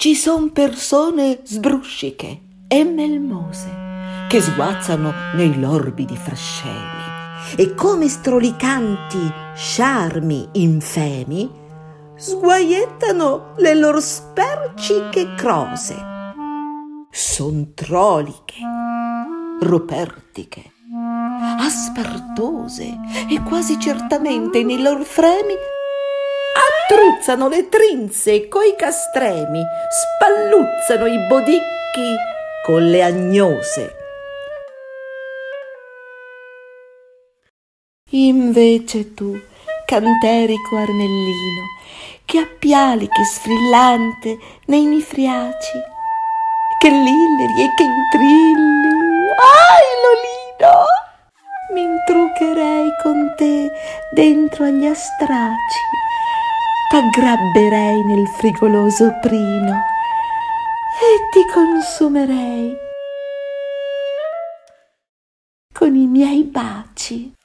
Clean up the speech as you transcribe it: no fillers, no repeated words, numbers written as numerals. Ci son persone sbrusciche e melmose che sguazzano nei lorbidi frascemi e come strolicanti sciarmi infemi sguaiettano le lor sperciche crose. Son troliche, rupertiche, aspartose e quasi certamente nei lor fremi attruzzano le trinze coi castremi, spalluzzano i bodicchi con le agnose. Invece tu, canterico armellino, che appialichi sfrillante nei mifriaci, che lilleri e che intrilli, ahi Lolino, mi intruccherei con te dentro agli astraci, t'aggrabberei nel frigoloso prino e ti consumerei con i miei baci.